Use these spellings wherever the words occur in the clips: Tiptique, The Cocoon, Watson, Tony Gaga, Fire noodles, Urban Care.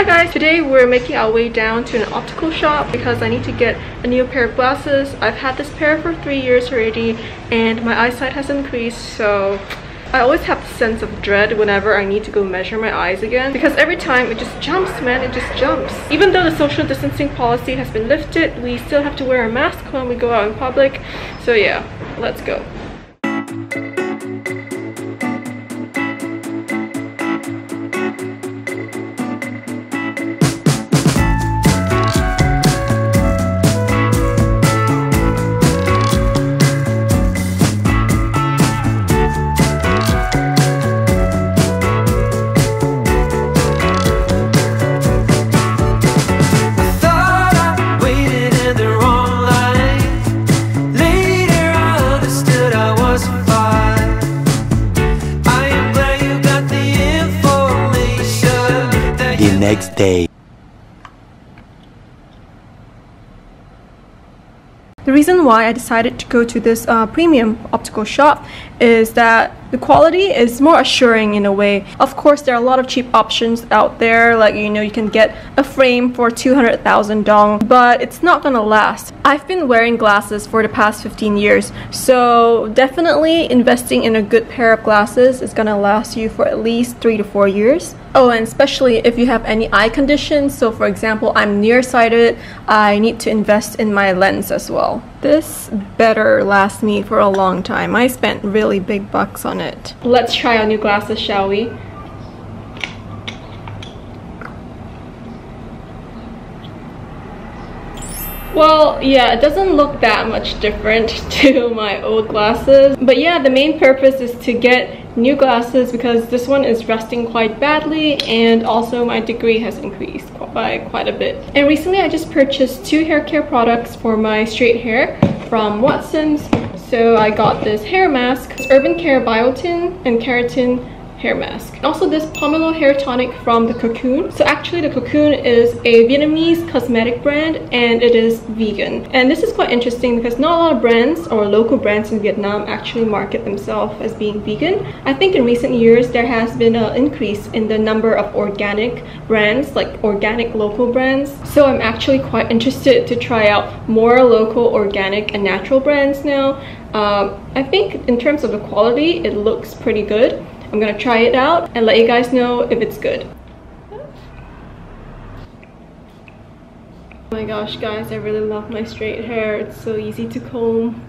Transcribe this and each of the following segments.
Hi guys, today we're making our way down to an optical shop because I need to get a new pair of glasses. I've had this pair for 3 years already and my eyesight has increased, so I always have a sense of dread whenever I need to go measure my eyes again, because every time it just jumps, man, it just jumps. Even though the social distancing policy has been lifted, we still have to wear a mask when we go out in public, so yeah, let's go. Next day. The reason why I decided to go to this premium optical shop is that the quality is more assuring in a way. Of course, there are a lot of cheap options out there, like, you know, you can get a frame for 200,000 dong, but it's not gonna last. I've been wearing glasses for the past 15 years, so definitely investing in a good pair of glasses is gonna last you for at least 3 to 4 years. Oh, and especially if you have any eye conditions, so for example, I'm nearsighted, I need to invest in my lens as well. This better last me for a long time. I spent really big bucks on it. Let's try our new glasses, shall we? Well, yeah, it doesn't look that much different to my old glasses. But yeah, the main purpose is to get new glasses because this one is rusting quite badly, and also my degree has increased by quite a bit. And recently I just purchased 2 hair care products for my straight hair from Watson's. So I got this hair mask, this Urban Care biotin and keratin hair mask, and also this pomelo hair tonic from The Cocoon. So actually The Cocoon is a Vietnamese cosmetic brand and it is vegan, and this is quite interesting because not a lot of brands or local brands in Vietnam actually market themselves as being vegan. I think in recent years there has been an increase in the number of organic brands, like organic local brands, so I'm actually quite interested to try out more local organic and natural brands now. I think in terms of the quality it looks pretty good. I'm gonna try it out and let you guys know if it's good. Oh my gosh guys, I really love my straight hair. It's so easy to comb.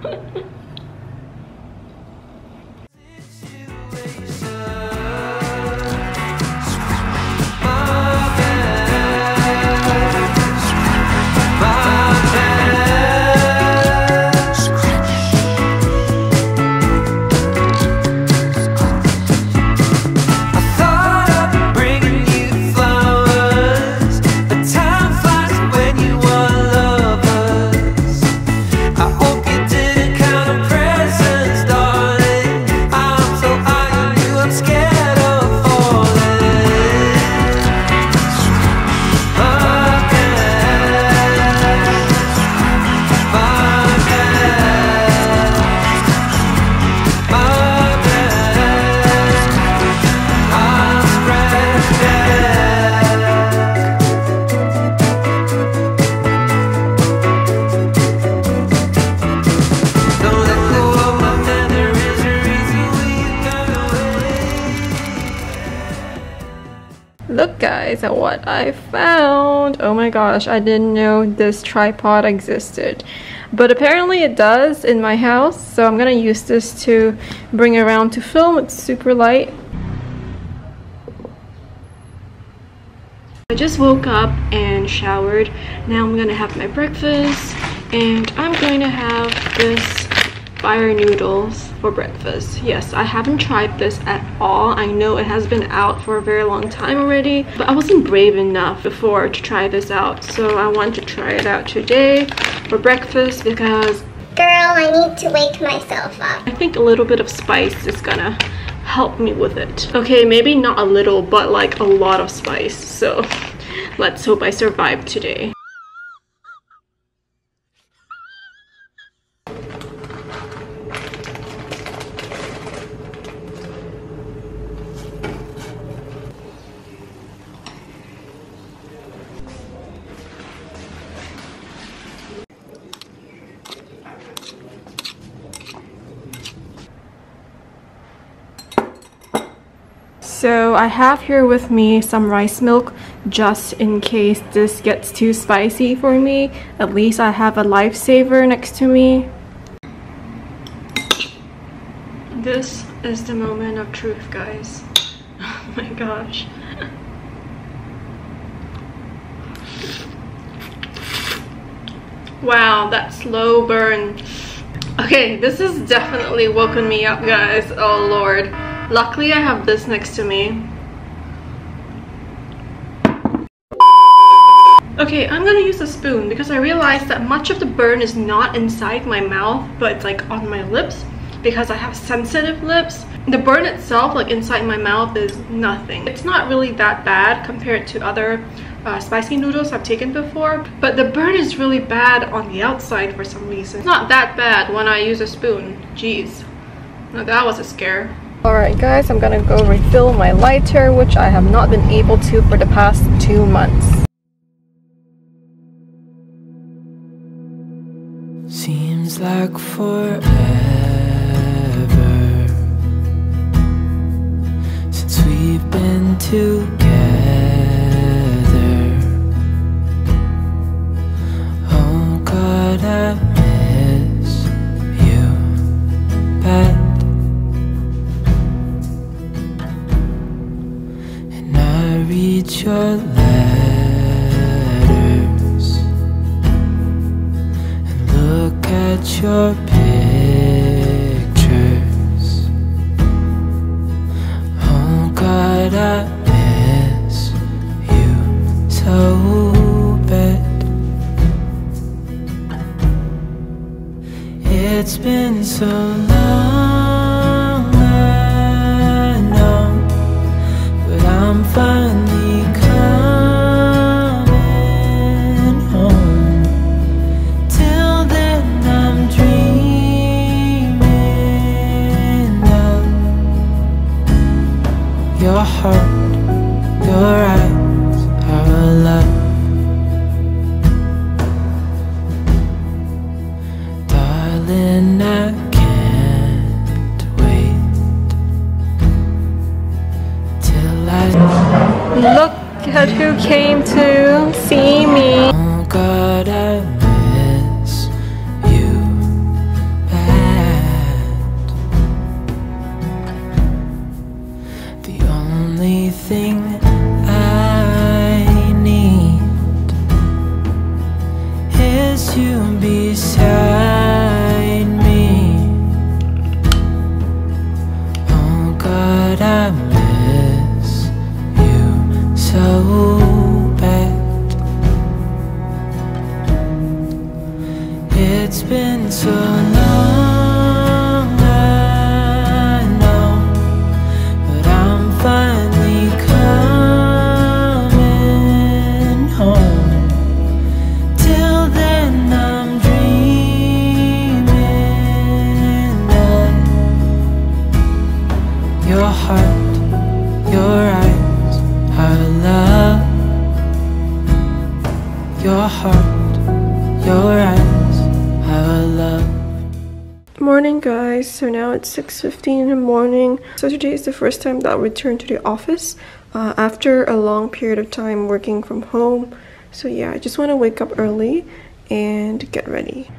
Look guys at what I found. Oh my gosh, I didn't know this tripod existed, but apparently it does in my house, so I'm gonna use this to bring around to film. It's super light. I just woke up and showered. Now I'm gonna have my breakfast, and I'm going to have this Fire noodles for breakfast. Yes, I haven't tried this at all. I know it has been out for a very long time already, but I wasn't brave enough before to try this out, so I want to try it out today for breakfast because, girl, I need to wake myself up. I think a little bit of spice is gonna help me with it. Okay, maybe not a little, but like a lot of spice, so let's hope I survive today. So I have here with me some rice milk just in case this gets too spicy for me. At least I have a lifesaver next to me. This is the moment of truth, guys. Oh my gosh. Wow, that slow burn. Okay, this has definitely woken me up, guys. Oh Lord. Luckily, I have this next to me. Okay, I'm gonna use a spoon because I realized that much of the burn is not inside my mouth, but it's like on my lips because I have sensitive lips. The burn itself, like inside my mouth, is nothing. It's not really that bad compared to other spicy noodles I've taken before, but the burn is really bad on the outside for some reason. It's not that bad when I use a spoon. Jeez. Now that was a scare. Alright guys, I'm gonna go refill my lighter, which I have not been able to for the past 2 months. Seems like forever since we've been together. I miss you bad, and I read your letters and look at your pictures. Oh God, I miss you so bad. It's been so long, I know, but I'm finally coming home. Till then I'm dreaming of your heart, your eyes, our love. And I can't wait till I look at who came to see me. Oh God, I miss you bad. The only thing I need is you beside. I miss you so bad. It's been so long, I know, but I'm finally coming home. Till then I'm dreaming of your heart, your eyes, our love. Your heart, your eyes, our love. Morning guys, so now it's 6:15 in the morning. So today is the first time that I returned to the office after a long period of time working from home. So yeah, I just want to wake up early and get ready.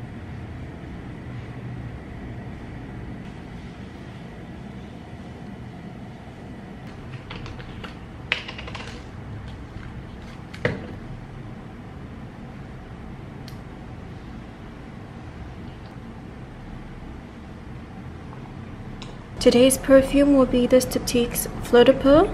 Today's perfume will be this Tiptique's Fleur de Peau.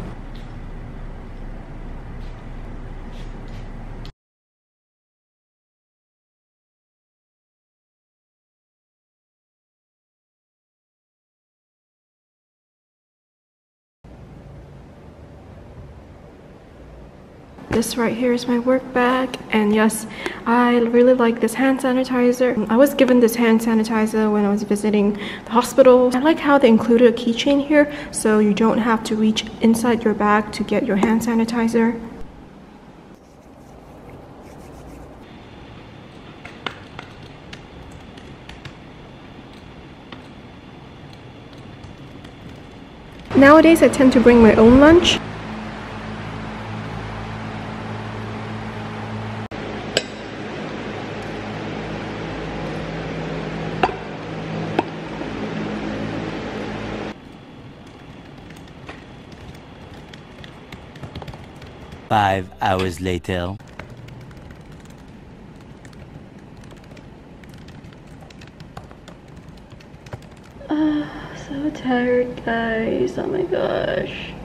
This right here is my work bag, and yes, I really like this hand sanitizer. I was given this hand sanitizer when I was visiting the hospital. I like how they included a keychain here, so you don't have to reach inside your bag to get your hand sanitizer. Nowadays, I tend to bring my own lunch. Five hours later. So tired, guys. Oh my gosh.